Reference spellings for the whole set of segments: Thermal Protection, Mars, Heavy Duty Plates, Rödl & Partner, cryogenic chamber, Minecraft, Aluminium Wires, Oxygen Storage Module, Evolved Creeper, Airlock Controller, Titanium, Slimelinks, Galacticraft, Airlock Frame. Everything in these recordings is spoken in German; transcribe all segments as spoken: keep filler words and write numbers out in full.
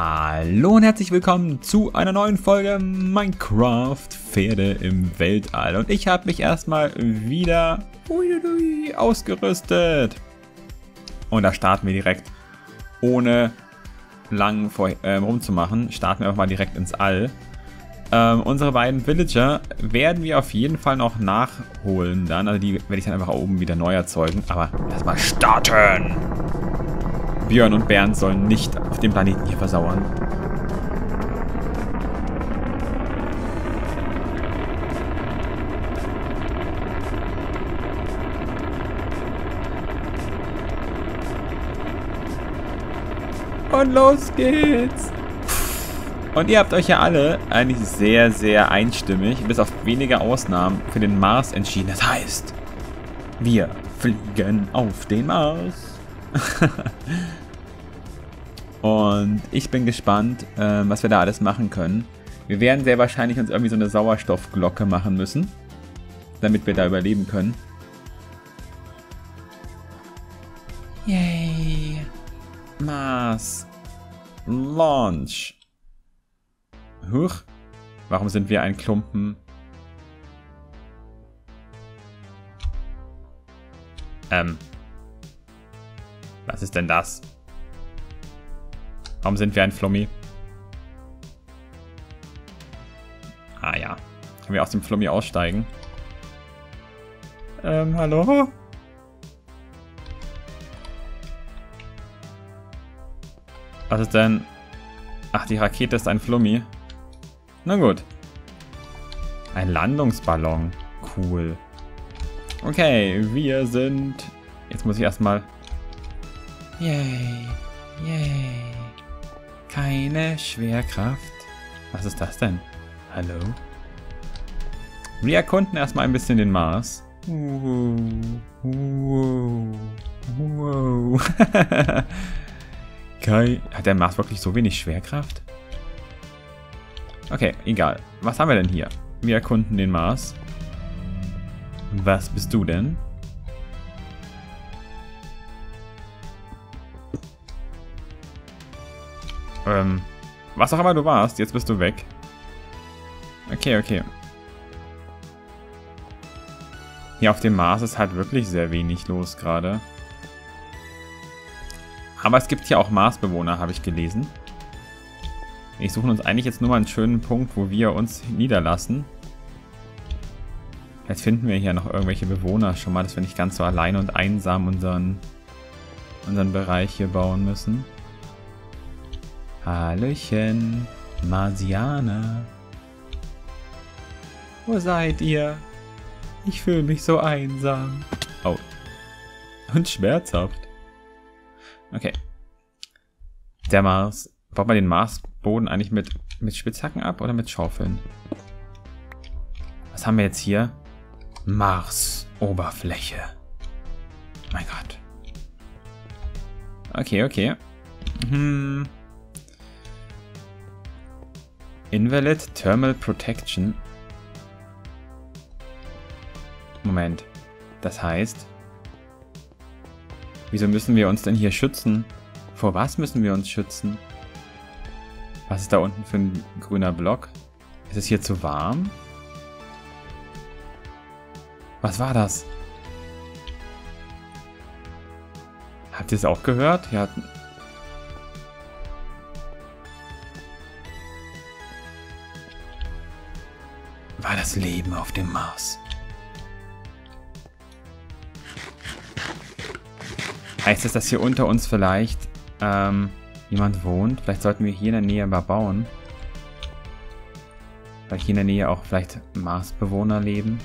Hallo und herzlich willkommen zu einer neuen Folge Minecraft Pferde im Weltall. Und ich habe mich erstmal wieder uiuiui, ausgerüstet. Und da starten wir direkt, ohne lang vor, äh, rumzumachen, starten wir einfach mal direkt ins All. Ähm, unsere beiden Villager werden wir auf jeden Fall noch nachholen dann. Also die werde ich dann einfach oben wieder neu erzeugen. Aber lass mal starten! Björn und Bernd sollen nicht auf dem Planeten hier versauern. Und los geht's! Und ihr habt euch ja alle eigentlich sehr, sehr einstimmig, bis auf wenige Ausnahmen, für den Mars entschieden. Das heißt, wir fliegen auf den Mars. Und ich bin gespannt, ähm, was wir da alles machen können. Wir werden sehr wahrscheinlich uns irgendwie so eine Sauerstoffglocke machen müssen, damit wir da überleben können. Yay! Mars Launch. Huch, warum sind wir ein Klumpen? Ähm. Was ist denn das? Warum sind wir ein Flummi? Ah ja. Können wir aus dem Flummi aussteigen? Ähm, hallo? Was ist denn? Ach, die Rakete ist ein Flummi. Na gut. Ein Landungsballon. Cool. Okay, wir sind... Jetzt muss ich erstmal... Yay, yay. Keine Schwerkraft. Was ist das denn? Hallo? Wir erkunden erstmal ein bisschen den Mars. Wow, wow, wow. Hat der Mars wirklich so wenig Schwerkraft? Okay, egal. Was haben wir denn hier? Wir erkunden den Mars. Was bist du denn? Ähm, was auch immer du warst, jetzt bist du weg. Okay, okay. Hier auf dem Mars ist halt wirklich sehr wenig los gerade. Aber es gibt hier auch Marsbewohner, habe ich gelesen. Ich suche uns eigentlich jetzt nur mal einen schönen Punkt, wo wir uns niederlassen. Jetzt finden wir hier noch irgendwelche Bewohner schon mal, dass wir nicht ganz so alleine und einsam unseren, unseren Bereich hier bauen müssen. Hallöchen, Marsianer. Wo seid ihr? Ich fühle mich so einsam. Oh. Und schmerzhaft. Okay. Der Mars. Baut man den Marsboden eigentlich mit, mit Spitzhacken ab oder mit Schaufeln? Was haben wir jetzt hier? Mars-Oberfläche. Mein Gott. Okay, okay. Hm... Invalid Thermal Protection. Moment. Das heißt... Wieso müssen wir uns denn hier schützen? Vor was müssen wir uns schützen? Was ist da unten für ein grüner Block? Ist es hier zu warm? Was war das? Habt ihr es auch gehört? Ja... War das Leben auf dem Mars. Heißt das, dass hier unter uns vielleicht ähm, jemand wohnt? Vielleicht sollten wir hier in der Nähe mal bauen. Weil hier in der Nähe auch vielleicht Marsbewohner leben.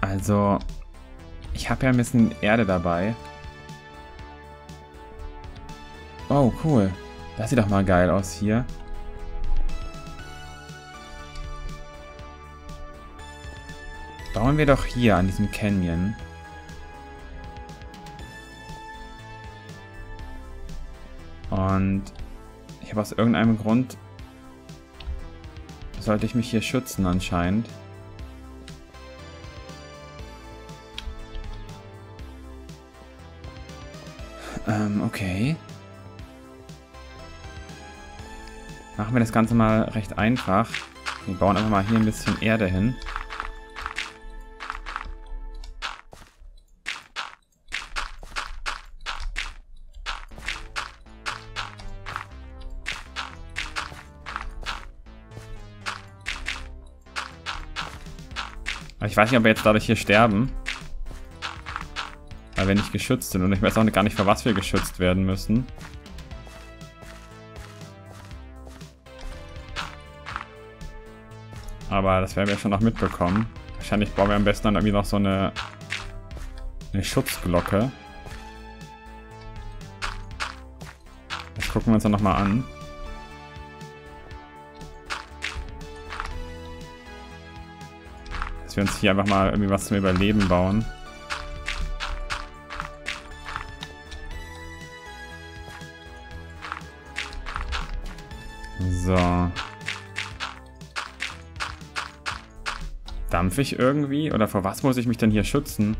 Also, ich habe ja ein bisschen Erde dabei. Oh, cool. Das sieht doch mal geil aus hier. Bauen wir doch hier an diesem Canyon. Und ich habe aus irgendeinem Grund... Sollte ich mich hier schützen anscheinend. Ähm, okay. Machen wir das Ganze mal recht einfach. Wir bauen einfach mal hier ein bisschen Erde hin. Ich weiß nicht, ob wir jetzt dadurch hier sterben. Weil wir nicht geschützt sind. Und ich weiß auch gar nicht, für was wir geschützt werden müssen. Aber das werden wir schon noch mitbekommen. Wahrscheinlich bauen wir am besten dann irgendwie noch so eine, eine Schutzglocke. Das gucken wir uns dann nochmal an. Dass wir uns hier einfach mal irgendwie was zum Überleben bauen. So. Dampf ich irgendwie? Oder vor was muss ich mich denn hier schützen?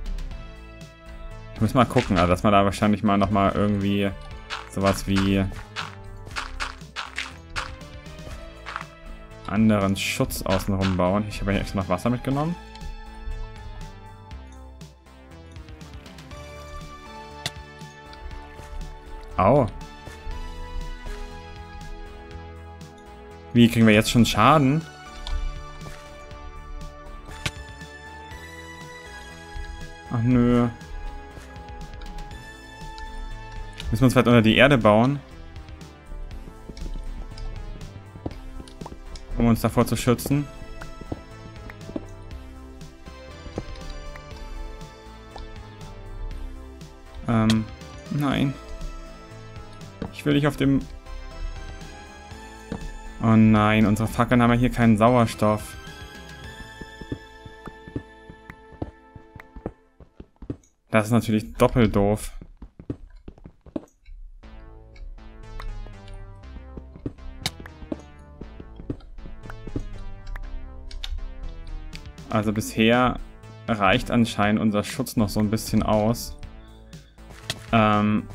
Ich muss mal gucken, also dass man da wahrscheinlich mal nochmal irgendwie sowas wie anderen Schutz außenrum bauen. Ich habe hier extra noch Wasser mitgenommen. Au. Wie, kriegen wir jetzt schon Schaden? Ach nö. Müssen wir uns vielleicht unter die Erde bauen? Um uns davor zu schützen. Ähm, nein. Ich will nicht auf dem... Oh nein, unsere Fackeln haben ja hier keinen Sauerstoff. Das ist natürlich doppelt doof. Also bisher reicht anscheinend unser Schutz noch so ein bisschen aus. Ähm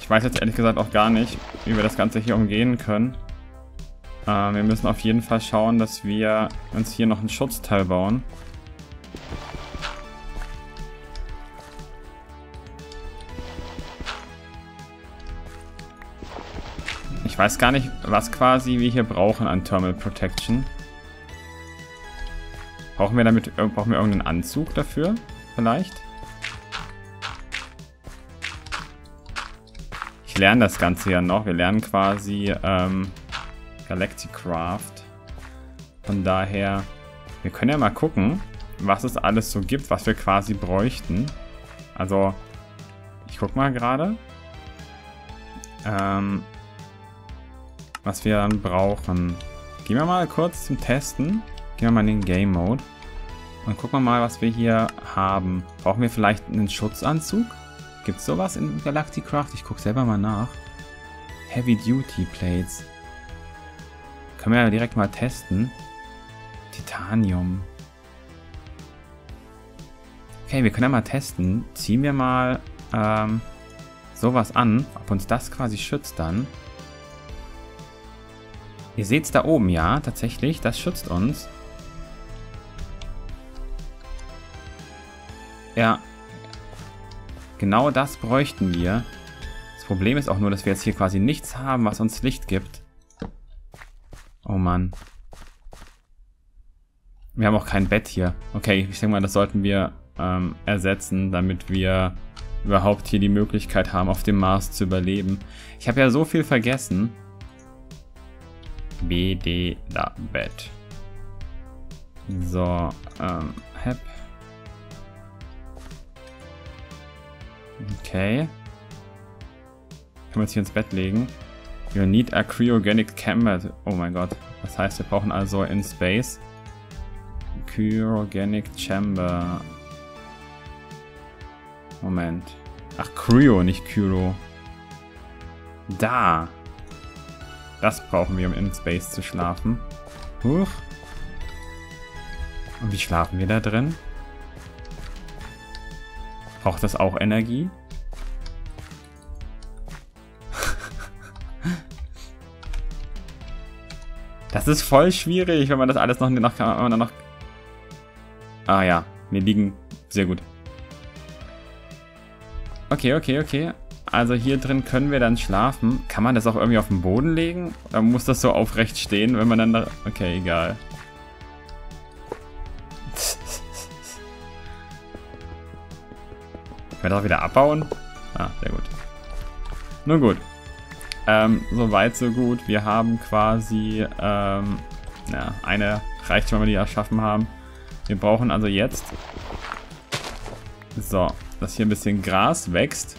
ich weiß jetzt ehrlich gesagt auch gar nicht, wie wir das Ganze hier umgehen können. Ähm, wir müssen auf jeden Fall schauen, dass wir uns hier noch einen Schutzteil bauen. Ich weiß gar nicht, was quasi wir hier brauchen an Thermal Protection. Brauchen wir damit brauchen wir irgendeinen Anzug dafür? Vielleicht? Ich lerne das Ganze ja noch. Wir lernen quasi ähm, Galacticraft. Von daher, wir können ja mal gucken, was es alles so gibt, was wir quasi bräuchten. Also, ich guck mal gerade. Ähm... Was wir dann brauchen. Gehen wir mal kurz zum Testen. Gehen wir mal in den Game Mode. Und gucken wir mal, was wir hier haben. Brauchen wir vielleicht einen Schutzanzug? Gibt es sowas in Galacticraft? Ich gucke selber mal nach. Heavy Duty Plates. Können wir ja direkt mal testen. Titanium. Okay, wir können ja mal testen. Ziehen wir mal ähm, sowas an. Ob uns das quasi schützt dann. Ihr seht es da oben, ja, tatsächlich, das schützt uns. Ja, genau das bräuchten wir. Das Problem ist auch nur, dass wir jetzt hier quasi nichts haben, was uns Licht gibt. Oh Mann. Wir haben auch kein Bett hier. Okay, ich denke mal, das sollten wir ähm, ersetzen, damit wir überhaupt hier die Möglichkeit haben, auf dem Mars zu überleben. Ich habe ja so viel vergessen. B D da Bett. So, ähm, Hep. Okay. Können wir uns hier ins Bett legen? You need a cryogenic chamber. Oh mein Gott. Das heißt, wir brauchen also in Space cryogenic chamber. Moment. Ach, Cryo, nicht Kyro. Da. Das brauchen wir, um in Space zu schlafen. Huch. Und wie schlafen wir da drin? Braucht das auch Energie? Das ist voll schwierig, wenn man das alles noch nach... Noch... Ah ja, wir liegen sehr gut. Okay, okay, okay. Also hier drin können wir dann schlafen. Kann man das auch irgendwie auf den Boden legen? Oder muss das so aufrecht stehen, wenn man dann... Da... Okay, egal. Können wir das auch wieder abbauen? Ah, sehr gut. Nun gut. Ähm, so weit, so gut. Wir haben quasi... Ähm, na, eine reicht schon, wenn wir die erschaffen haben. Wir brauchen also jetzt... So, dass hier ein bisschen Gras wächst.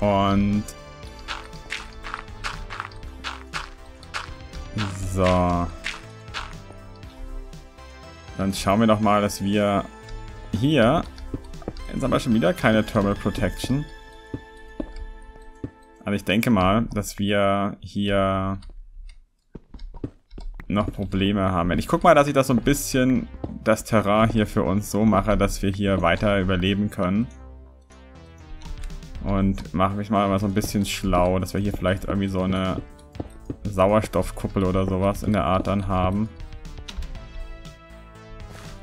Und... So. Dann schauen wir doch mal, dass wir... Hier, jetzt haben wir schon wieder keine Thermal Protection. Also ich denke mal, dass wir hier noch Probleme haben. Ich guck mal, dass ich das so ein bisschen, das Terrain hier für uns so mache, dass wir hier weiter überleben können. Und mache mich mal so ein bisschen schlau, dass wir hier vielleicht irgendwie so eine Sauerstoffkuppel oder sowas in der Art dann haben.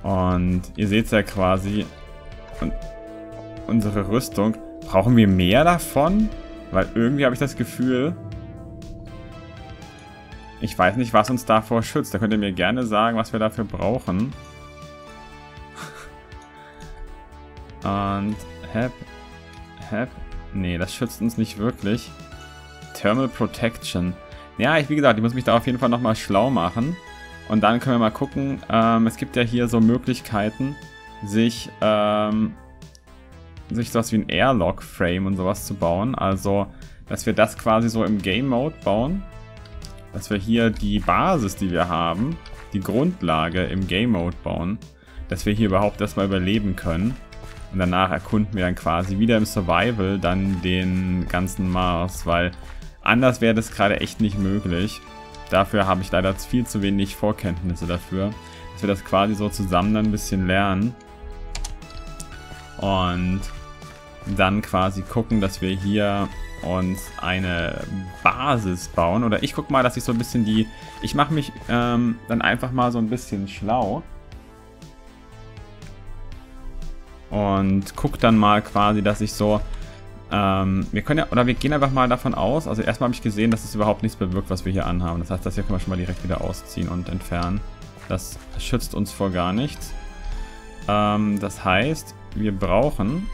Und ihr seht es ja quasi, und unsere Rüstung, brauchen wir mehr davon? Weil irgendwie habe ich das Gefühl, ich weiß nicht, was uns davor schützt. Da könnt ihr mir gerne sagen, was wir dafür brauchen. Und, hep, hep, nee, das schützt uns nicht wirklich. Thermal Protection. Ja, ich, wie gesagt, ich muss mich da auf jeden Fall nochmal schlau machen. Und dann können wir mal gucken, ähm, es gibt ja hier so Möglichkeiten, sich, ähm, sich sowas wie ein Airlock Frame und sowas zu bauen. Also, dass wir das quasi so im Game Mode bauen. Dass wir hier die Basis, die wir haben, die Grundlage im Game Mode bauen. Dass wir hier überhaupt erstmal überleben können. Und danach erkunden wir dann quasi wieder im Survival dann den ganzen Mars, weil anders wäre das gerade echt nicht möglich. Dafür habe ich leider viel zu wenig Vorkenntnisse dafür, dass wir das quasi so zusammen dann ein bisschen lernen. Und dann quasi gucken, dass wir hier uns eine Basis bauen. Oder ich gucke mal, dass ich so ein bisschen die... Ich mache mich ähm, dann einfach mal so ein bisschen schlau. Und gucke dann mal quasi, dass ich so... Ähm, wir können ja, oder wir gehen einfach mal davon aus, also erstmal habe ich gesehen, dass es überhaupt nichts bewirkt, was wir hier anhaben. Das heißt, das hier können wir schon mal direkt wieder ausziehen und entfernen. Das schützt uns vor gar nichts. Ähm, das heißt, wir brauchen...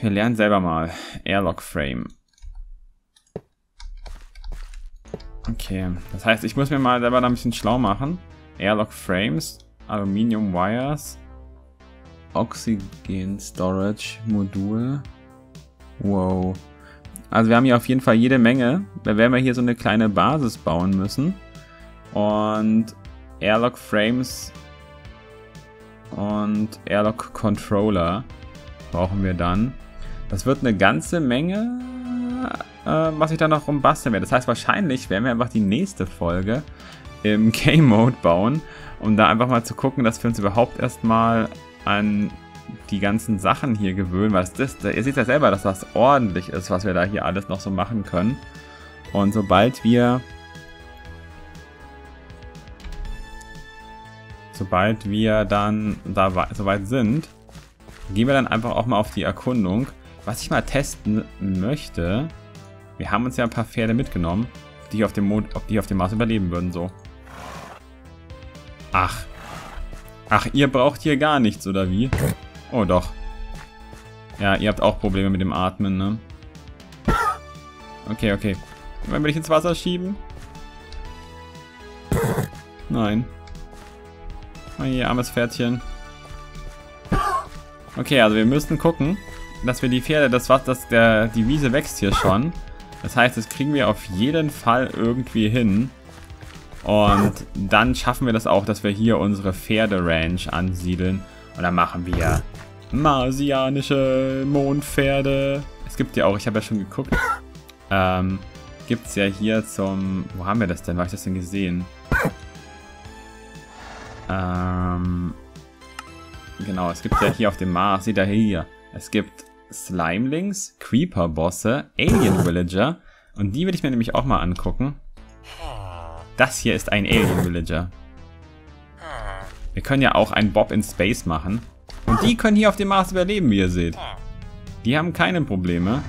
Wir lernen selber mal. Airlock Frame. Okay, das heißt, ich muss mir mal selber da ein bisschen schlau machen. Airlock Frames, Aluminium Wires... Oxygen Storage Module. Wow. Also wir haben hier auf jeden Fall jede Menge. Da werden wir hier so eine kleine Basis bauen müssen. Und Airlock Frames und Airlock Controller brauchen wir dann. Das wird eine ganze Menge, äh, was ich da noch rumbasteln werde. Das heißt, wahrscheinlich werden wir einfach die nächste Folge im Game Mode bauen, um da einfach mal zu gucken, dass wir uns überhaupt erstmal an die ganzen Sachen hier gewöhnen, weil das, ihr seht ja selber, dass das ordentlich ist, was wir da hier alles noch so machen können. Und sobald wir sobald wir dann da soweit sind, gehen wir dann einfach auch mal auf die Erkundung. Was ich mal testen möchte, wir haben uns ja ein paar Pferde mitgenommen, die auf dem Mond, die auf dem Mars überleben würden, so. Ach. Ach, ihr braucht hier gar nichts, oder wie? Oh, doch. Ja, ihr habt auch Probleme mit dem Atmen, ne? Okay, okay. Wollen wir dich ins Wasser schieben? Nein. Oh je, armes Pferdchen. Okay, also wir müssen gucken, dass wir die Pferde, das was, dass der, die Wiese wächst hier schon. Das heißt, das kriegen wir auf jeden Fall irgendwie hin. Und dann schaffen wir das auch, dass wir hier unsere Pferderanch ansiedeln. Und dann machen wir marsianische Mondpferde. Es gibt ja auch, ich habe ja schon geguckt, ähm, gibt es ja hier zum... Wo haben wir das denn? Wo habe ich das denn gesehen? Ähm... Genau, es gibt ja hier auf dem Mars, seht ihr hier, es gibt Slimelinks, Creeper-Bosse, Alien Villager und die will ich mir nämlich auch mal angucken. Das hier ist ein Alien Villager. Wir können ja auch einen Bob in Space machen und die können hier auf dem Mars überleben, wie ihr seht. Die haben keine Probleme.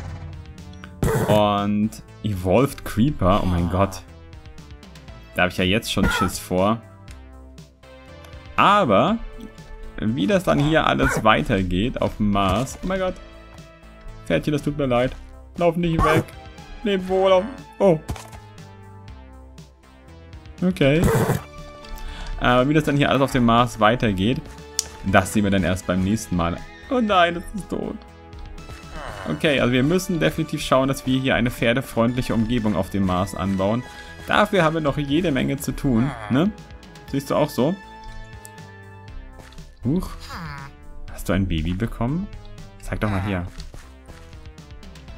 Und Evolved Creeper, oh mein Gott. Da habe ich ja jetzt schon Schiss vor. Aber... Wie das dann hier alles weitergeht auf dem Mars. Oh mein Gott. Pferdchen, das tut mir leid. Lauf nicht weg. Leb wohl. Oh. Okay. Aber wie das dann hier alles auf dem Mars weitergeht, das sehen wir dann erst beim nächsten Mal. Oh nein, das ist tot. Okay, also wir müssen definitiv schauen, dass wir hier eine pferdefreundliche Umgebung auf dem Mars anbauen. Dafür haben wir noch jede Menge zu tun, ne? Siehst du auch so? Huch. Hast du ein Baby bekommen? Zeig doch mal hier.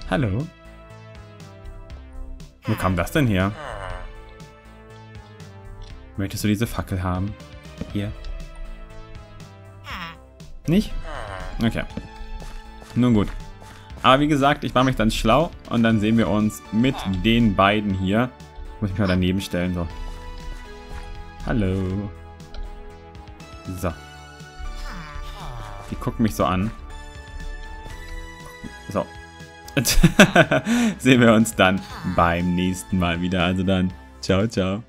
Hallo. Wo kam das denn her? Möchtest du diese Fackel haben? Hier. Nicht? Okay. Nun gut. Aber wie gesagt, ich mache mich dann schlau und dann sehen wir uns mit den beiden hier. Muss ich mal daneben stellen, so. Hallo. So. Die gucken mich so an. So. Sehen wir uns dann beim nächsten Mal wieder. Also dann, ciao, ciao.